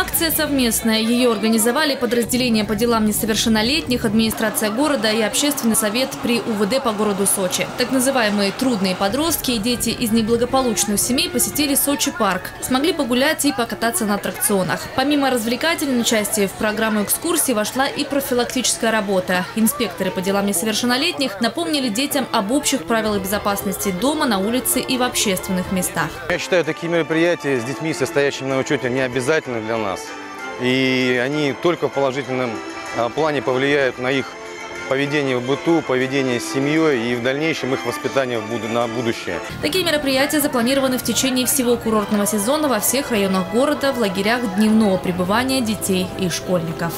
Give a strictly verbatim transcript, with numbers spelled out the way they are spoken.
Акция совместная. Ее организовали подразделения по делам несовершеннолетних, администрация города и общественный совет при У В Д по городу Сочи. Так называемые трудные подростки и дети из неблагополучных семей посетили Сочи парк. Смогли погулять и покататься на аттракционах. Помимо развлекательной части в программу экскурсии вошла и профилактическая работа. Инспекторы по делам несовершеннолетних напомнили детям об общих правилах безопасности дома, на улице и в общественных местах. Я считаю, такие мероприятия с детьми, состоящими на учете, не обязательны для нас. И они только в положительном плане повлияют на их поведение в быту, поведение с семьей и в дальнейшем их воспитание на будущее. Такие мероприятия запланированы в течение всего курортного сезона во всех районах города, в лагерях дневного пребывания детей и школьников.